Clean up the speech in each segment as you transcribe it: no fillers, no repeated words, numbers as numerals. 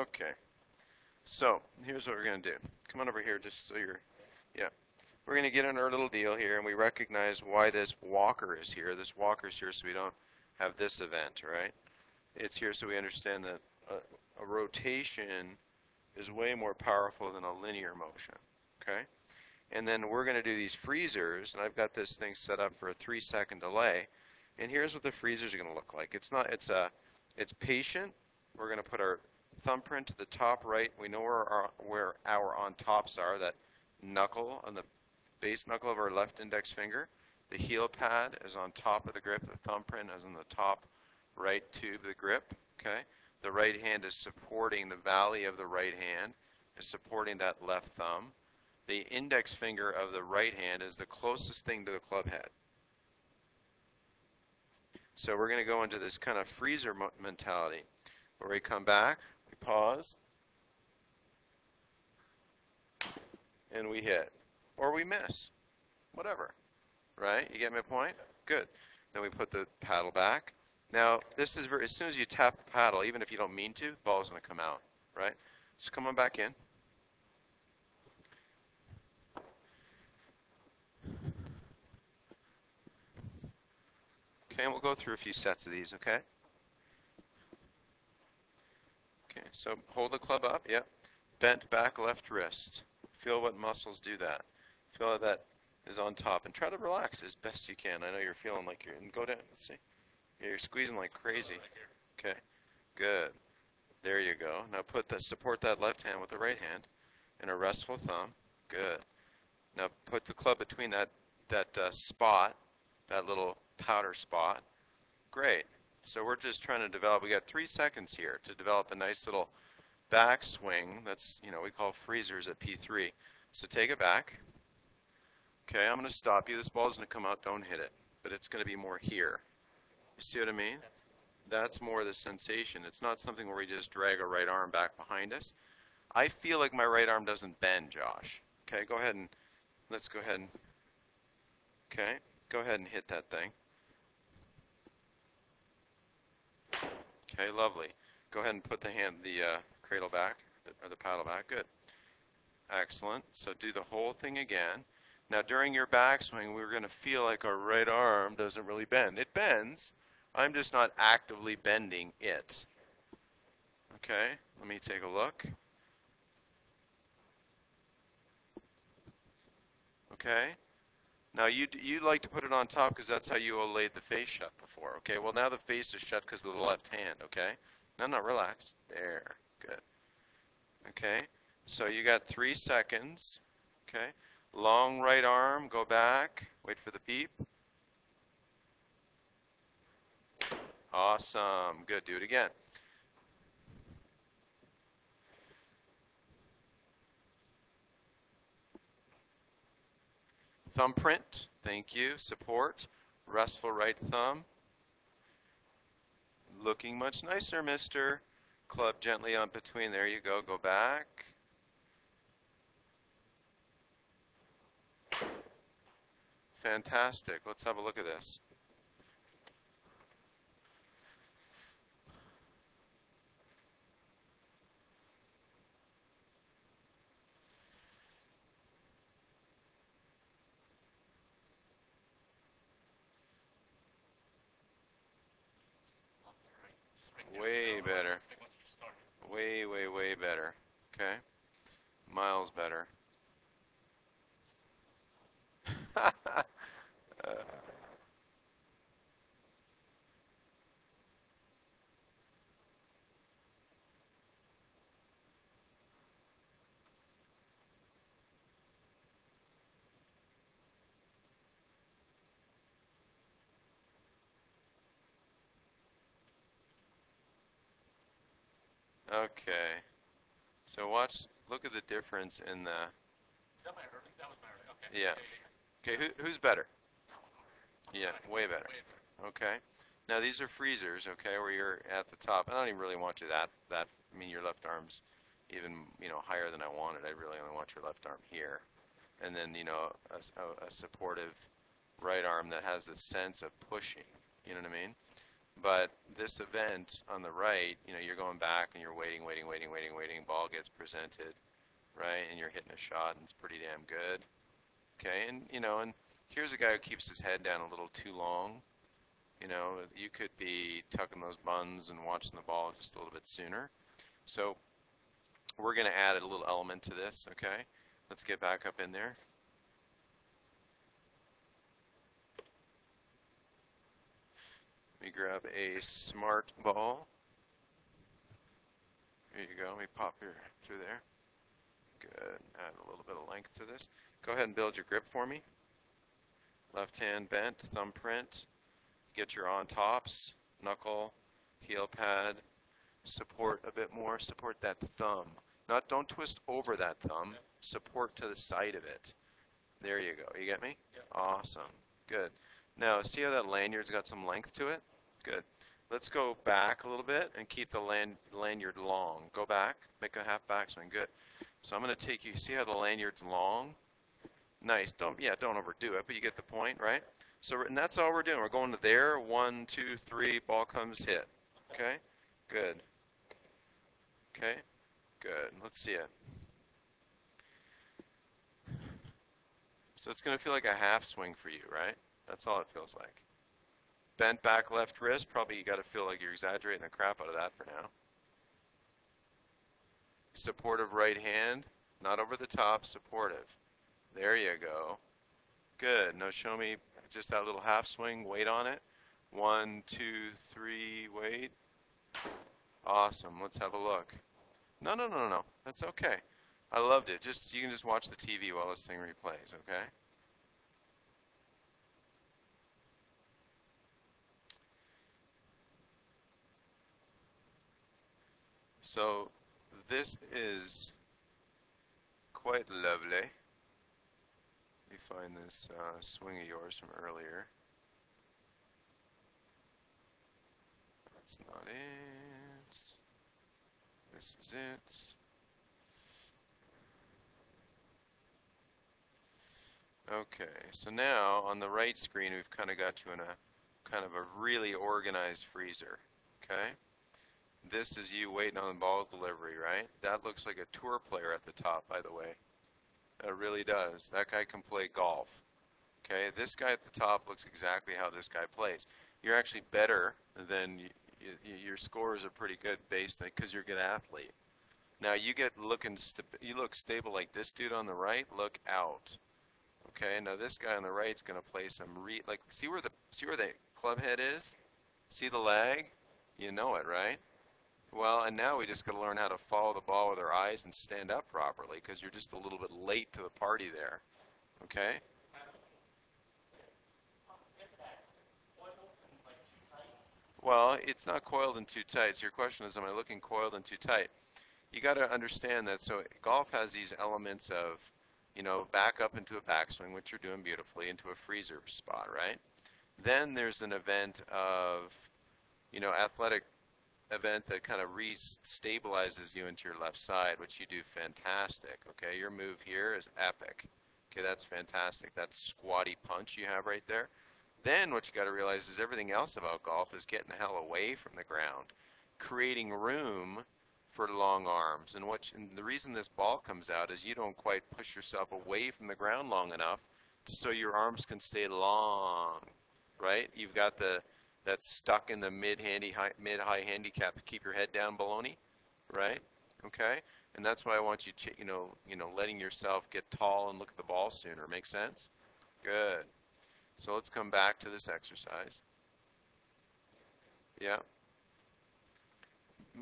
Okay, so here's what we're going to do. Come on over here just so you're, yeah. We're going to get in our little deal here, and we recognize why this walker is here. This walker is here so we don't have this event, right? It's here so we understand that a rotation is way more powerful than a linear motion, okay? And then we're going to do these freezers, and I've got this thing set up for a 3-second delay. And here's what the freezers are going to look like. It's patient. We're going to put our thumbprint to the top right. We know where our on tops are. That knuckle on the base knuckle of our left index finger. The heel pad is on top of the grip. The thumbprint is on the top right tube of the grip. Okay. The right hand is supporting the valley of the right hand. Is supporting that left thumb. The index finger of the right hand is the closest thing to the club head. So we're going to go into this kind of freezer mentality where we come back, we pause, and we hit. Or we miss. Whatever. Right? You get my point? Good. Then we put the paddle back. Now, this is as soon as you tap the paddle, even if you don't mean to, the ball is going to come out. Right? So come on back in. And we'll go through a few sets of these, okay? Okay, so hold the club up, yep. Bent back left wrist. Feel what muscles do that. Feel how that is on top. And try to relax as best you can. I know you're feeling like you're, and go down, let's see. Yeah, you're squeezing like crazy. Okay, good. There you go. Now put the, support that left hand with the right hand and a restful thumb. Good. Now put the club between that spot, that little powder spot. Great. So we're just trying to develop, we got 3 seconds here to develop a nice little back swing. That's, you know, we call freezers at P3. So take it back. Okay, I'm going to stop you. This ball's going to come out. Don't hit it. But it's going to be more here. You see what I mean? That's more the sensation. It's not something where we just drag our right arm back behind us. I feel like my right arm doesn't bend, Josh. Okay, go ahead and, let's go ahead and, okay, go ahead and hit that thing. Okay, lovely. Go ahead and put the hand, the cradle back, or the paddle back. Good. Excellent. So do the whole thing again. Now during your backswing, we're going to feel like our right arm doesn't really bend. It bends. I'm just not actively bending it. Okay, let me take a look. Okay. Now you like to put it on top because that's how you laid the face shut before, okay? Well, now the face is shut because of the left hand, okay? No, relax. There, good. Okay, so you got 3 seconds, okay? Long right arm, go back, wait for the beep. Awesome, good, do it again. Thumbprint, thank you, support, restful right thumb. Looking much nicer, mister. Club gently on between, there you go, go back. Fantastic, let's have a look at this. Way better. Way, way, way better. Okay? Miles better. Okay, so watch, look at the difference in the... Is that my early? That was my early, okay. Yeah. Okay, who's better? Yeah, way better. Okay. Now these are freezers, okay, where you're at the top. I don't even really want you that, I mean your left arm's even, you know, higher than I wanted. I really only want your left arm here. And then, you know, a supportive right arm that has the sense of pushing, you know what I mean? But this event on the right, you know, you're going back and you're waiting, waiting, waiting, waiting, waiting. gets presented, right? And you're hitting a shot, and it's pretty damn good. Okay, and you know, and here's a guy who keeps his head down a little too long. You know, you could be tucking those buns and watching the ball just a little bit sooner. So we're going to add a little element to this, okay? Let's get back up in there. Let me grab a smart ball. There you go. Let me pop your through there. Good. Add a little bit of length to this. Go ahead and build your grip for me. Left hand bent, thumbprint. Get your on tops, knuckle, heel pad. Support a bit more. Support that thumb. Not, don't twist over that thumb. Yep. Support to the side of it. There you go. You get me? Yep. Awesome. Good. Now, see how that lanyard's got some length to it? Good. Let's go back a little bit and keep the lanyard long. Go back. Make a half backswing. Good. So I'm going to take you. See how the lanyard's long? Nice. Don't overdo it, but you get the point, right? So, and that's all we're doing. We're going to there. 1, 2, 3. Ball comes, hit. Okay. Good. Okay. Good. Let's see it. So it's going to feel like a half swing for you, right? That's all it feels like. Bent back left wrist. Probably you got to feel like you're exaggerating the crap out of that for now. Supportive right hand. Not over the top. Supportive. There you go. Good. Now show me just that little half swing. Wait on it. 1, 2, 3. Wait. Awesome. Let's have a look. No. That's okay. I loved it. Just you can just watch the TV while this thing replays, okay? So this is quite lovely. Let me find this swing of yours from earlier. That's not it. This is it. Okay, so now on the right screen we've kind of got you in a kind of a really organized freezer, okay? This is you waiting on the ball delivery, right? That looks like a tour player at the top, by the way. It really does. That guy can play golf. Okay, this guy at the top looks exactly how this guy plays. You're actually better than your scores are pretty good based on because you're a good athlete. Now you get looking, you look stable like this dude on the right. Look out. Okay, now this guy on the right's gonna play some like see where the club head is. See the lag? You know it, right? Well, and now we just got to learn how to follow the ball with our eyes and stand up properly because you're just a little bit late to the party there, okay? Well, it's not coiled and too tight. So your question is, am I looking coiled and too tight? You got to understand that. So golf has these elements of, you know, back up into a backswing, which you're doing beautifully, into a freezer spot, right? Then there's an event of, you know, athletic event that kind of re-stabilizes you into your left side, which you do fantastic, okay? Your move here is epic. Okay, that's fantastic. That squatty punch you have right there. Then what you got to realize is everything else about golf is getting the hell away from the ground, creating room for long arms. And, and the reason this ball comes out is you don't quite push yourself away from the ground long enough so your arms can stay long, right? You've got the that's stuck in the mid-high handicap. Keep your head down, baloney, right? Okay, and that's why I want you, letting yourself get tall and look at the ball sooner. Make sense? Good. So let's come back to this exercise. Yeah.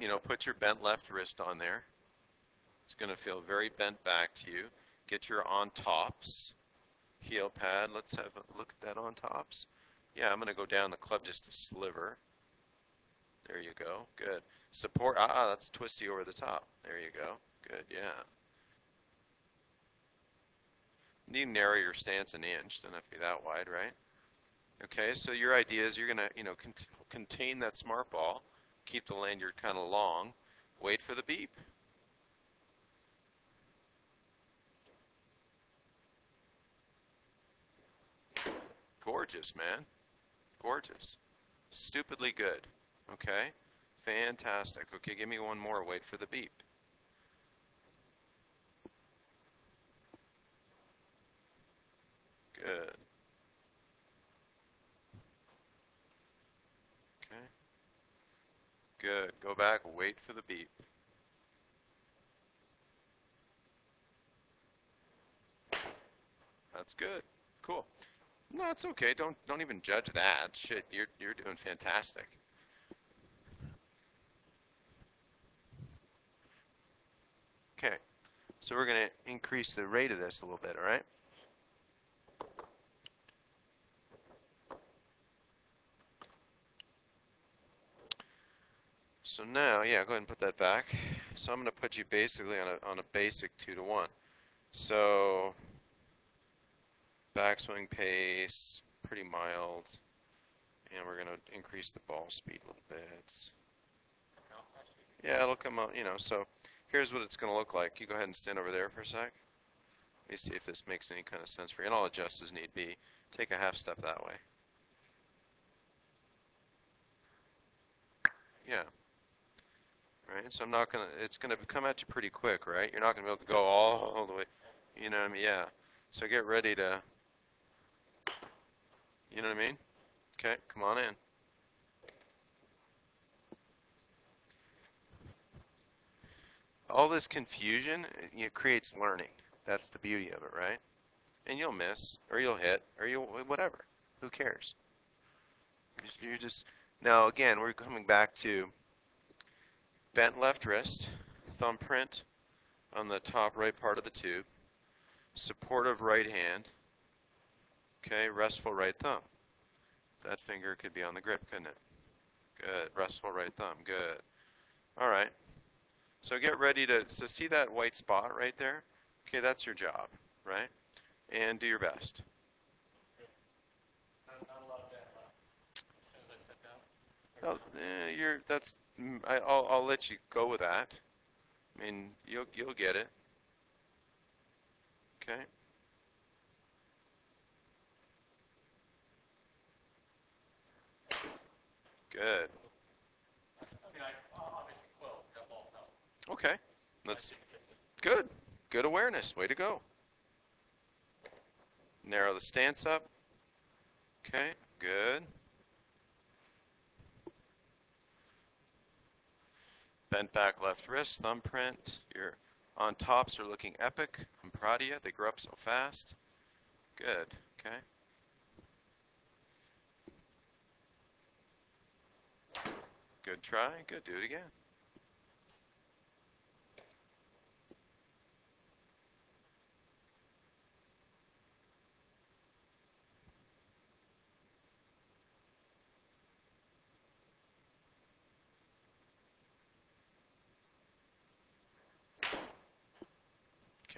You know, put your bent left wrist on there. It's going to feel very bent back to you. Get your on tops, heel pad. Let's have a look at that on tops. Yeah, I'm going to go down the club just a sliver. There you go. Good. Support. That's twisty over the top. There you go. Good, yeah. You can narrow your stance an inch. Doesn't have to be that wide, right? Okay, so your idea is you're going to, you know, contain that smart ball, keep the lanyard kind of long, wait for the beep. Gorgeous, man. Gorgeous. Stupidly good. Okay? Fantastic. Okay, give me one more. Wait for the beep. Good. Go back, wait for the beep. That's good. Cool. No, it's okay. Don't even judge that. Shit, you're doing fantastic. Okay. So we're going to increase the rate of this a little bit, all right? So now, yeah, go ahead and put that back. So I'm going to put you basically on a basic 2-to-1. So backswing pace, pretty mild, and we're going to increase the ball speed a little bit. Yeah, it'll come out, you know, so here's what it's going to look like. You go ahead and stand over there for a sec. Let me see if this makes any kind of sense for you, and I'll adjust as need be. Take a half step that way. Yeah. Right, so I'm not going to, it's going to come at you pretty quick, right? You're not going to be able to go all the way, you know what I mean? Yeah. So get ready to, you know what I mean? Okay, come on in. All this confusion, it creates learning. That's the beauty of it, right? And you'll miss, or you'll hit, or you'll, whatever. Who cares? You're just, now again, we're coming back to bent left wrist, thumbprint on the top right part of the tube, supportive right hand, okay, restful right thumb. That finger could be on the grip, couldn't it? Good, restful right thumb, good. All right, so get ready to, so see that white spot right there? Okay, that's your job, right? And do your best. Oh, you're, that's, I'll let you go with that. I mean, you'll get it. Okay. Good. Okay. That's good. Good awareness. Way to go. Narrow the stance up. Okay. Good. Bent back left wrist, thumbprint. Your on tops are looking epic. I'm proud of you. They grew up so fast. Good. Okay. Good try. Good. Do it again.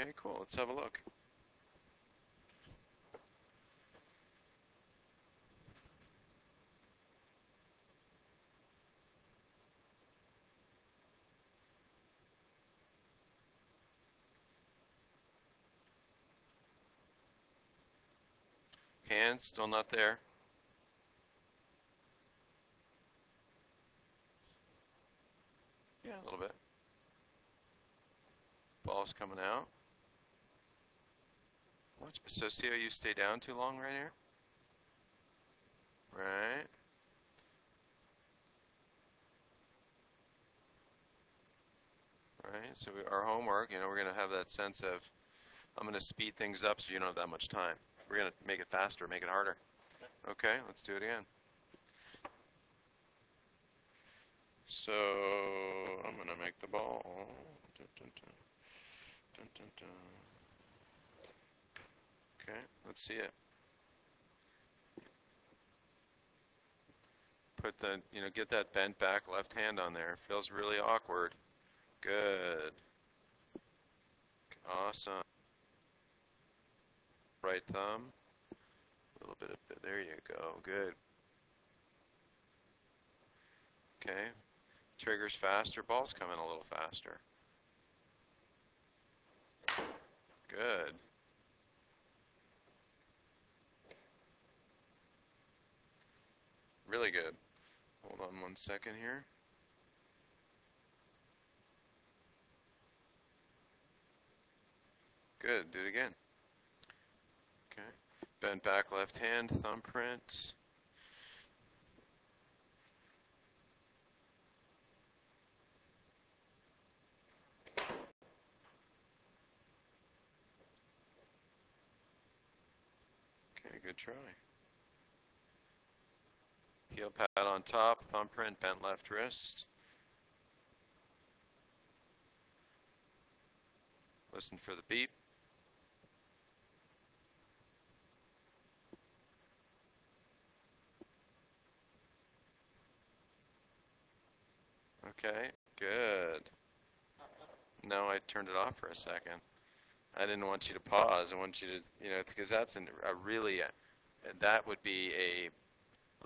Okay, cool. Let's have a look. Hands still not there. Yeah, a little bit. Ball's coming out. Watch, Socio, you stay down too long right here. Right. Right, so our homework, you know, we're going to have that sense of, I'm going to speed things up so you don't have that much time. We're going to make it faster, make it harder. Okay, let's do it again. So, I'm going to make the ball. Dun, dun, dun. Dun, dun, dun. Okay, let's see it. Put the, you know, get that bent back left hand on there. Feels really awkward. Good. Awesome. Right thumb. A little bit of, there you go. Good. Okay. Triggers faster. Ball's coming a little faster. Good. Really good. Hold on one second here. Good, do it again. Okay. Bend back left hand, thumbprint. good try. Heel pad on top, thumbprint, bent left wrist. Listen for the beep. Okay, good. No, I turned it off for a second. I didn't want you to pause. I want you to, you know, because that's a really, that would be a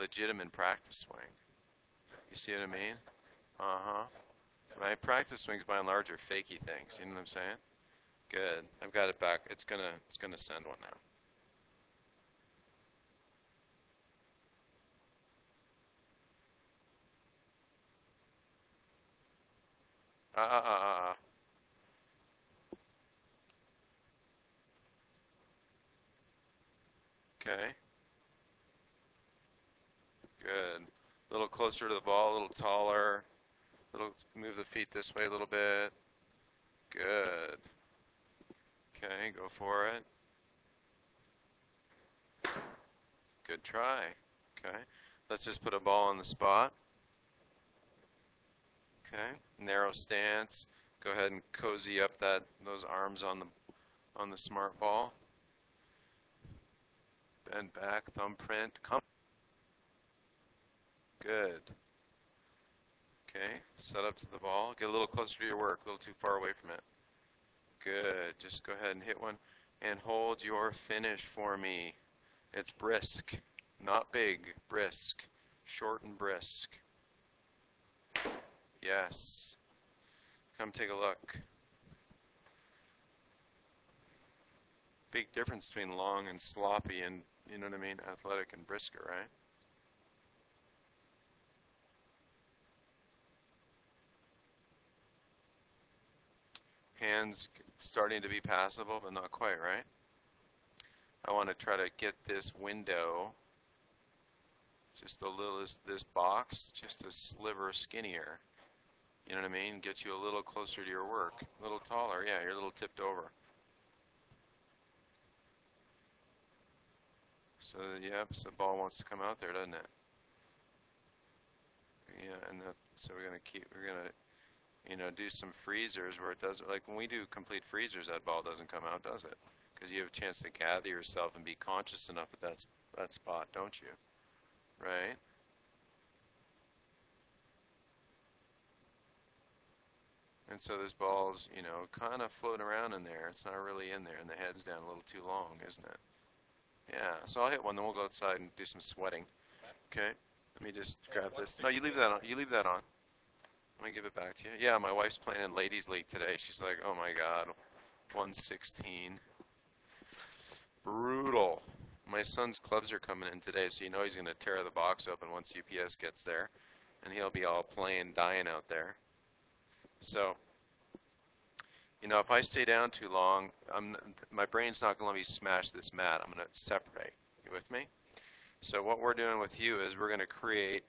legitimate practice swing. You see what I mean? Uh-huh. My practice swings by and large are fakey things. You know what I'm saying? Good. I've got it back. It's gonna send one now. Okay. Good. A little closer to the ball, a little taller. A little, move the feet this way a little bit. Good. Okay, go for it. Good try. Okay. Let's just put a ball on the spot. Okay. Narrow stance. Go ahead and cozy up those arms on the smart ball. Bend back, thumbprint. Come. Good. Okay. Set up to the ball. Get a little closer to your work. A little too far away from it. Good. Just go ahead and hit one and hold your finish for me. It's brisk, not big. Brisk, short and brisk. Yes. Come take a look. Big difference between long and sloppy and, you know what I mean, athletic and brisker, right? Hands starting to be passable, but not quite, right? I want to try to get this window, just a little, this box, just a sliver skinnier. You know what I mean? Get you a little closer to your work. A little taller, yeah, you're a little tipped over. So, yep, so the ball wants to come out there, doesn't it? Yeah, and so we're gonna, you know, do some freezers where it doesn't, like when we do complete freezers, that ball doesn't come out, does it? Because you have a chance to gather yourself and be conscious enough at that spot, don't you? Right? And so this ball's, you know, kind of floating around in there. It's not really in there, and the head's down a little too long, isn't it? Yeah, so I'll hit one, then we'll go outside and do some sweating. Okay, let me just grab this. No, you leave that on. You leave that on. Let me give it back to you. Yeah, my wife's playing in Ladies League today. She's like, oh my God, 116. Brutal. My son's clubs are coming in today, so you know he's going to tear the box open once UPS gets there, and he'll be all playing, dying out there. So, you know, if I stay down too long, my brain's not going to let me smash this mat. I'm going to separate. You with me? So what we're doing with you is we're going to create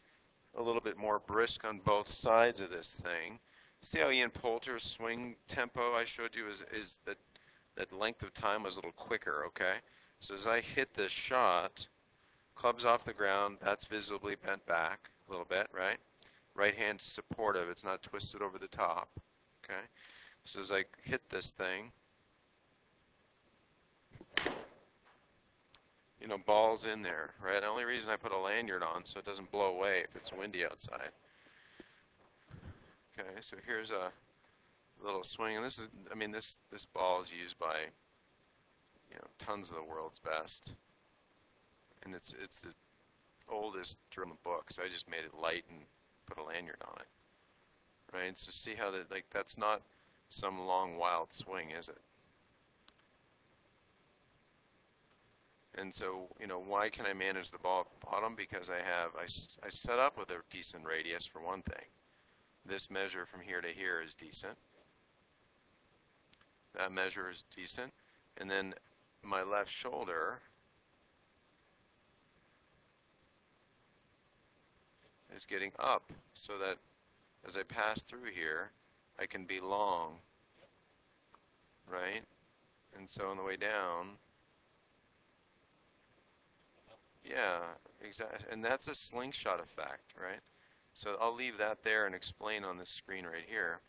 a little bit more brisk on both sides of this thing. See how Ian Poulter's swing tempo I showed you is that length of time was a little quicker, okay? So as I hit this shot, club's off the ground, that's visibly bent back a little bit, right? Right hand's supportive, it's not twisted over the top, okay? So as I hit this thing, you know, ball's in there, right? The only reason I put a lanyard on so it doesn't blow away if it's windy outside. Okay, so here's a little swing, and this is, I mean, this ball is used by, you know, tons of the world's best, and it's the oldest drill in the book. So I just made it light and put a lanyard on it, right? So see how that, like, that's not some long wild swing, is it? And so, you know, why can I manage the ball at the bottom? Because I set up with a decent radius for one thing. This measure from here to here is decent. That measure is decent. And then my left shoulder is getting up so that as I pass through here, I can be long, right? And so on the way down, Yeah, exactly. And that's a slingshot effect, right? So I'll leave that there and explain on this screen right here.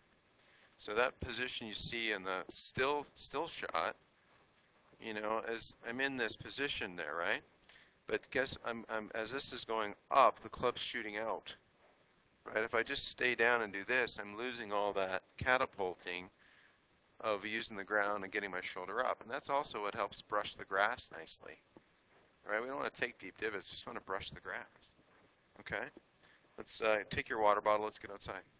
So that position you see in the still shot, you know, as I'm in this position there, right? But guess I'm as this is going up, the club's shooting out, right? If I just stay down and do this, I'm losing all that catapulting of using the ground and getting my shoulder up. And that's also what helps brush the grass nicely, right? We don't want to take deep divots, we just want to brush the grass, okay? Let's take your water bottle, let's get outside.